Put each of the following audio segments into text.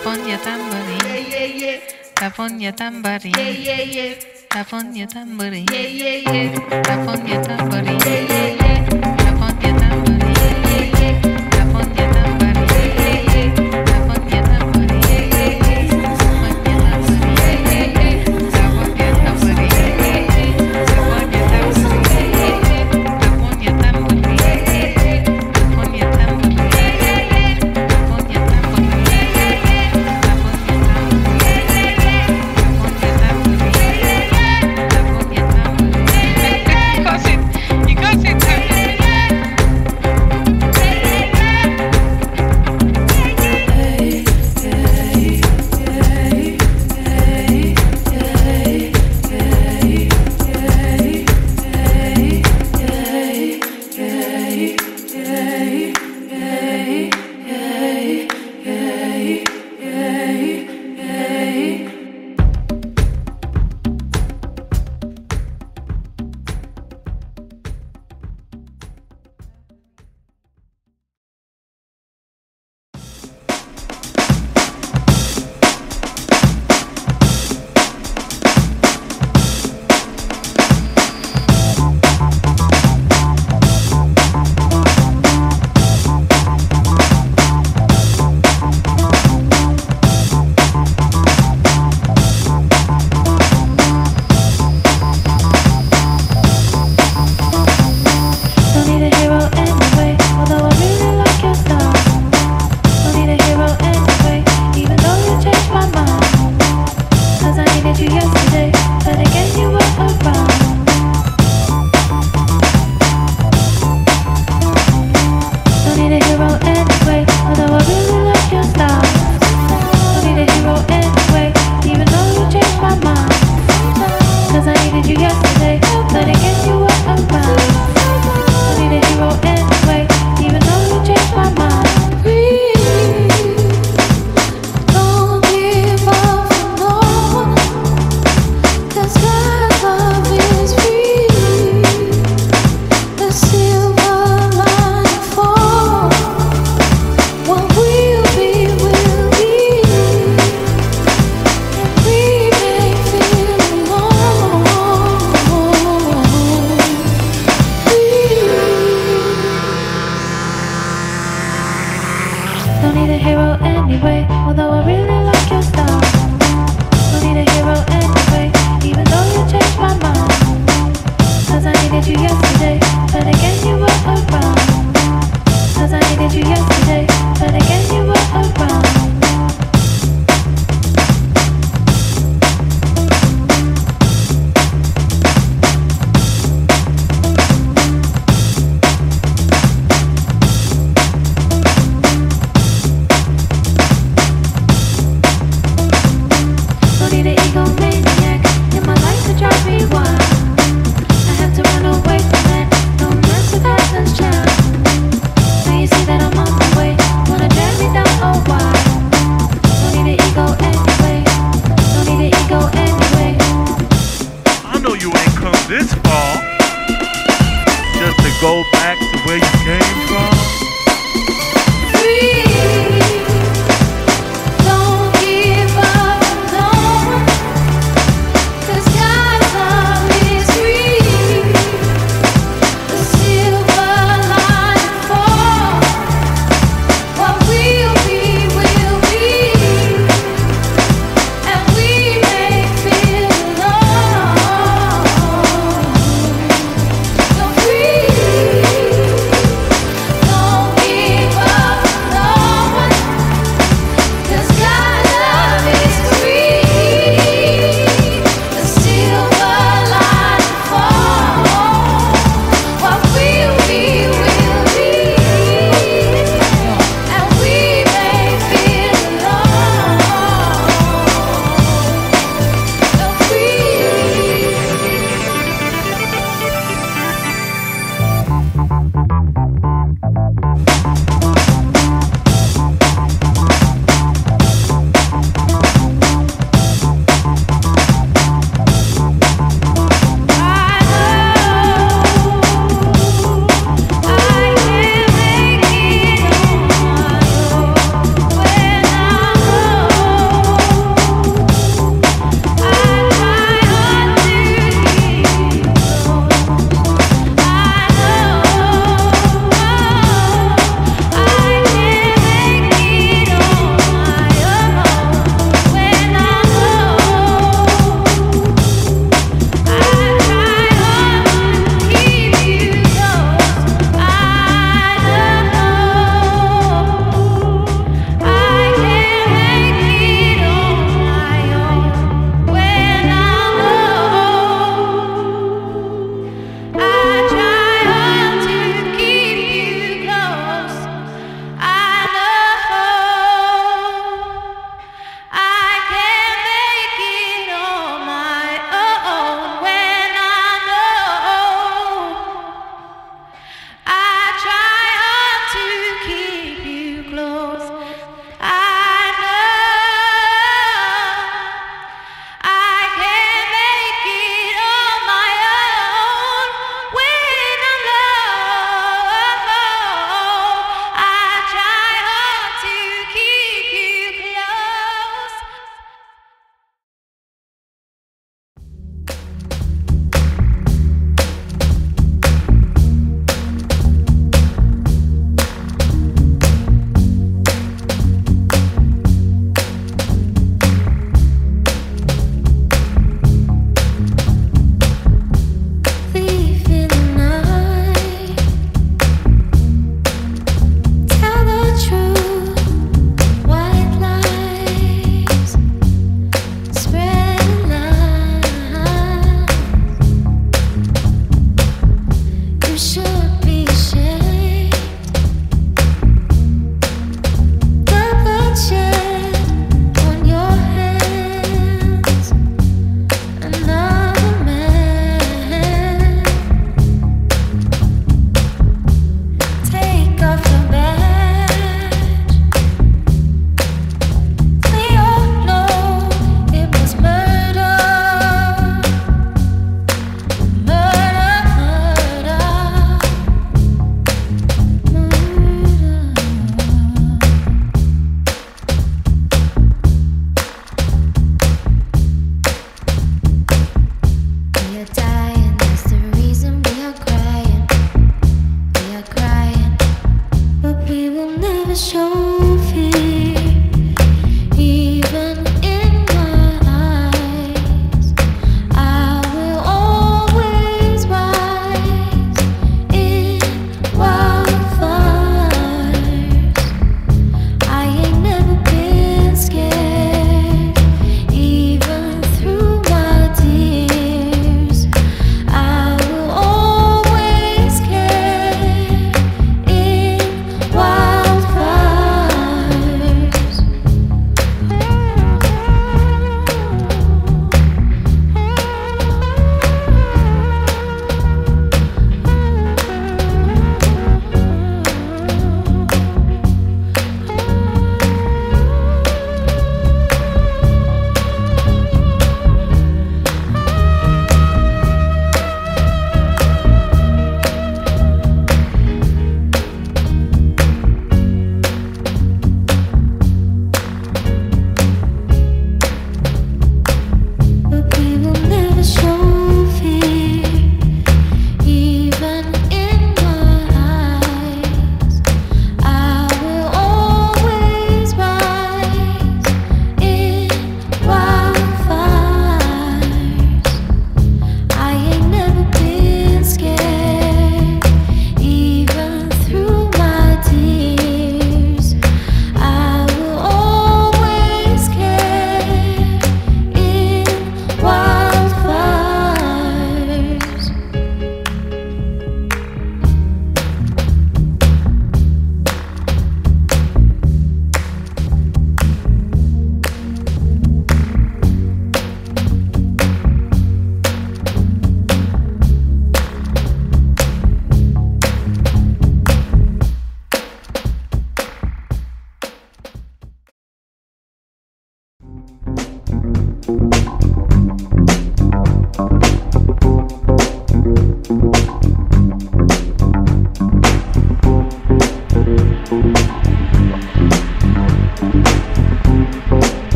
Tap on your tambourine. Yeah, yeah, yeah. Tap on your tambourine. Yeah, yeah, yeah. Tap on your tambourine. Yeah, yeah, yeah. Tap on your tambourine. Yeah, yeah, yeah. Tap on your tambourine. Yeah, yeah, yeah. Tap on your tambourine. Yeah, yeah, yeah. Tap on your tambourine. Yeah, yeah, yeah. Tap on your tambourine. Yeah, yeah, yeah. Tap on your tambourine. Yeah, yeah, yeah. Tap on your tambourine. Yeah, yeah, yeah. Tap on your tambourine. Yeah, yeah, yeah. Tap on your tambourine. Yeah, yeah, yeah. Tap on your tambourine. Yeah, yeah, yeah. Tap on your tambourine. Yeah, yeah, yeah. Tap on your tambourine. Yeah, yeah, yeah. Tap on your tambourine. Yeah, yeah, yeah. Cause it, you got it. That I'm on my way.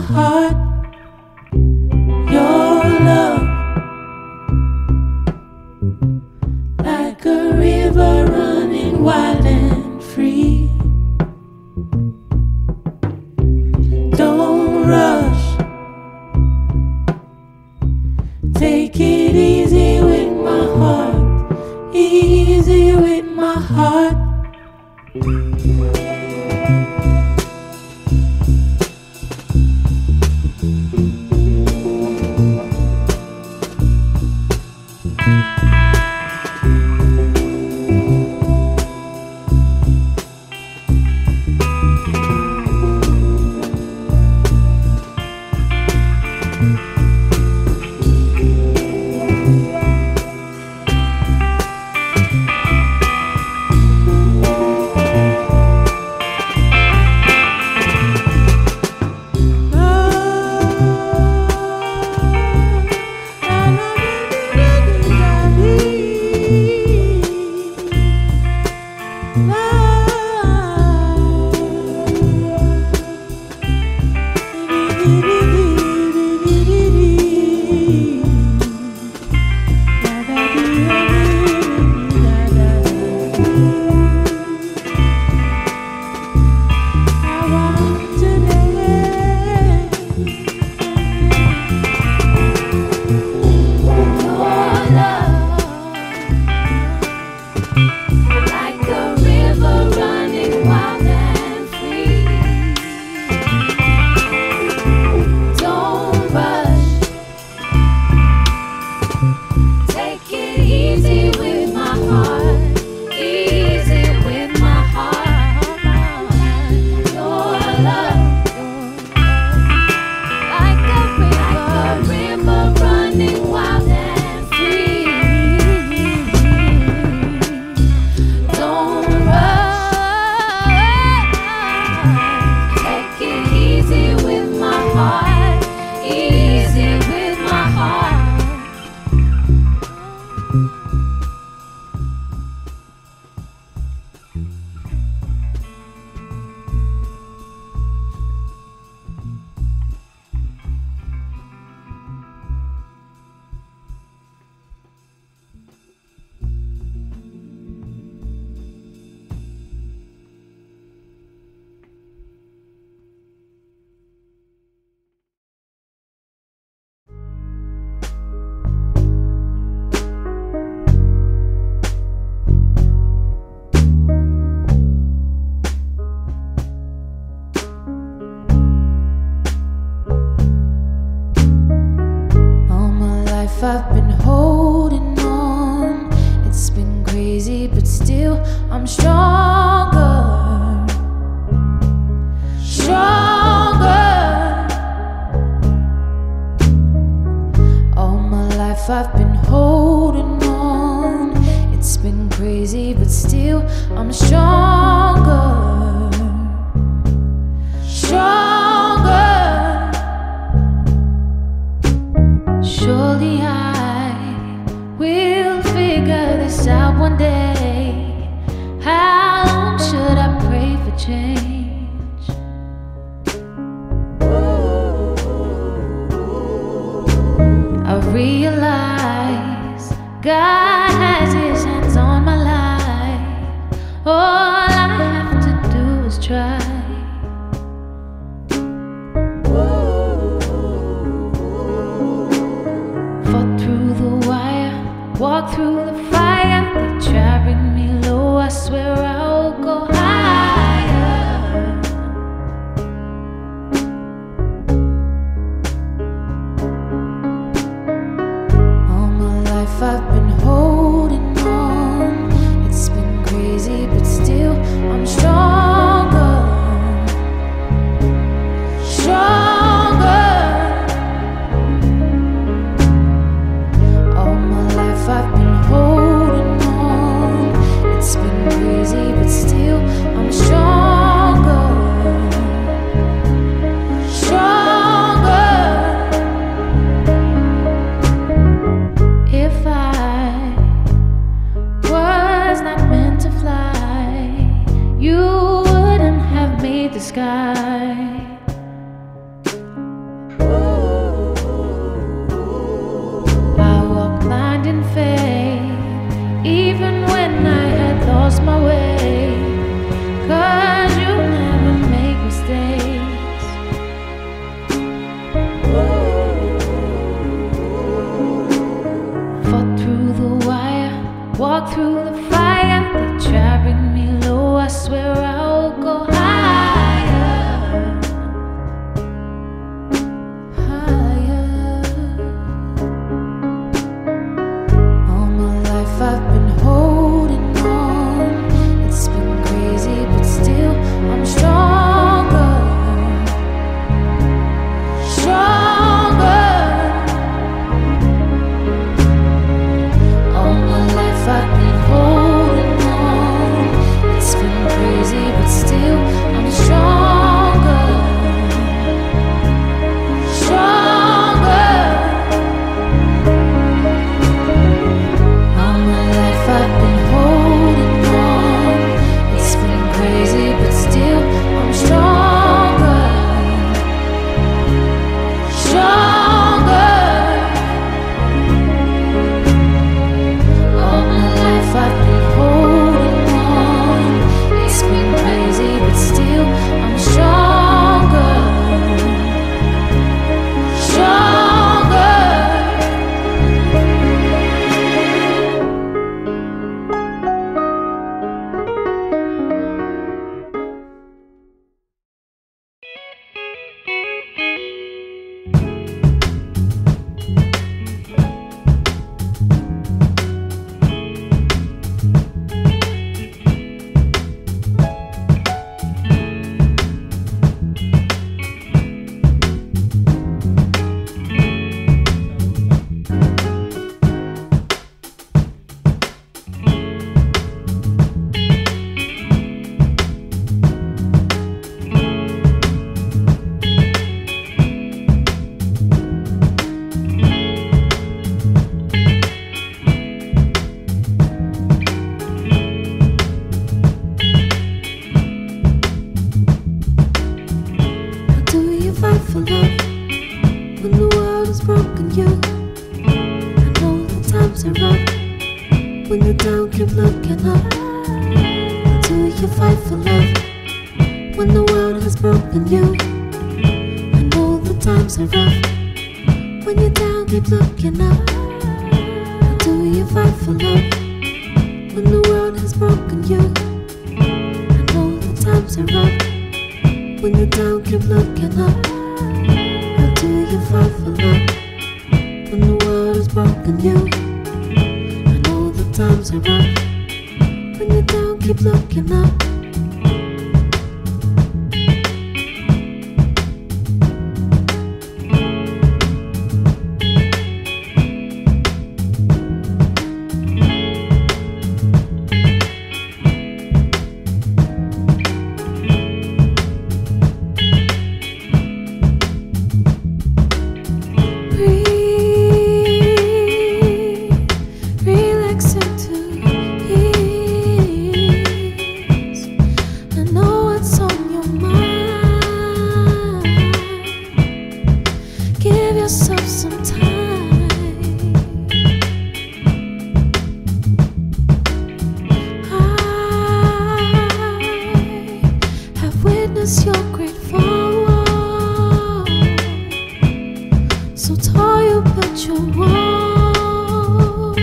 heart, your love, like a river running wild and free. Don't rush, take it easy with my heart, easy with my heart. I've been holding on, it's been crazy, but still I'm stronger, stronger. All my life I've been holding on, it's been crazy, but still I'm stronger, stronger. Surely I will figure this out one day. How long should I pray for change? I realize God has His hands on my life. All I have to do is try. Walk through the fire, they try to bring me low, I swear I'll go higher. All my life I've been holding on, it's been crazy, but still I'm stronger, stronger. Stronger. If I broken heart, when the world has broken you. I know the times are rough, when you're down keep looking up. Do you fight for love, when the world has broken you? I know the times are rough, when you're down keep looking up. Do you fight for love, when the world has broken you? I know the times are rough, when you're down, keep looking up. How do you fight for love, when the world has broken you? I know the times are rough, when you're down, keep looking up. Yourself some time. I have witnessed your great fall, so tall you built your walls,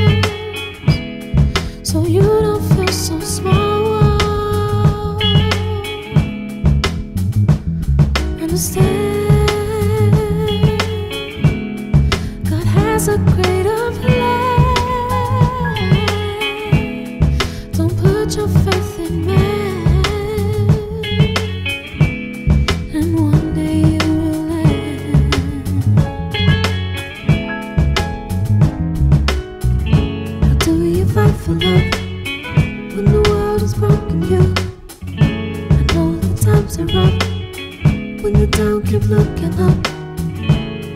so you don't feel so small. Understand? A great of life. Don't put your faith in man, and one day you will end. How do you fight for love, when the world has broken you? I know the times are rough, when you're down keep looking up.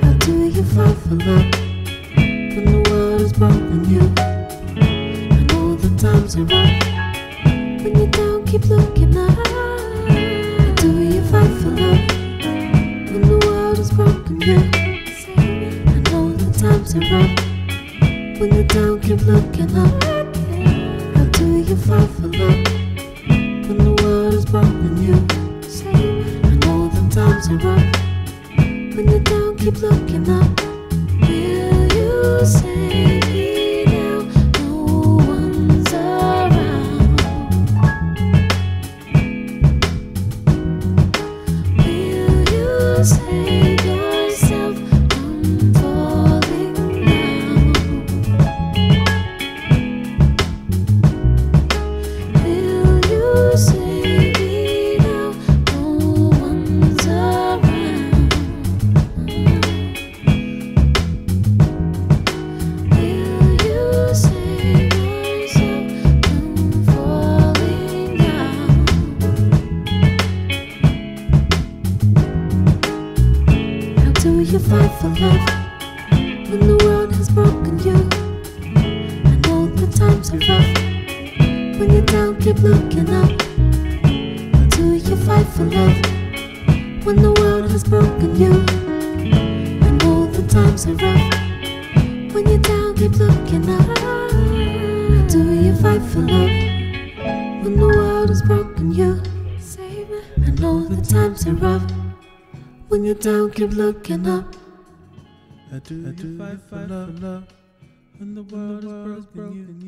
How do you fight for love, when the world has broken you? I know the times are rough, when you're down keep looking up. Do you fight for love, when the world has broken you? I know the times are rough, when you're down keep looking up. How do you fight for love, when the world has broken you? I know the times are rough, when you're down keep looking up. Say now, no one's around. Will you save yourself from falling down? Will you say me now, no one's around? Do you fight for love, when the world has broken you? I know the times are rough, when you're down keep looking up. Do you fight for love, when the world has broken you? I know the times are rough, when you're down keep looking up. Do you fight for love, when the world has broken you? I know the times are rough, when you're down, keep looking up. I do fight for love, when the world is broken you.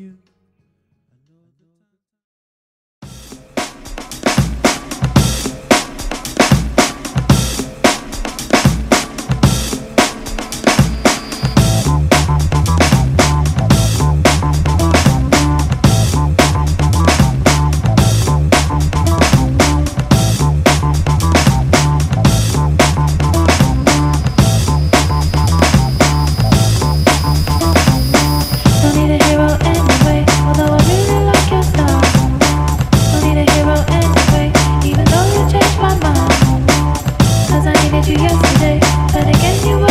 You yesterday, but again you were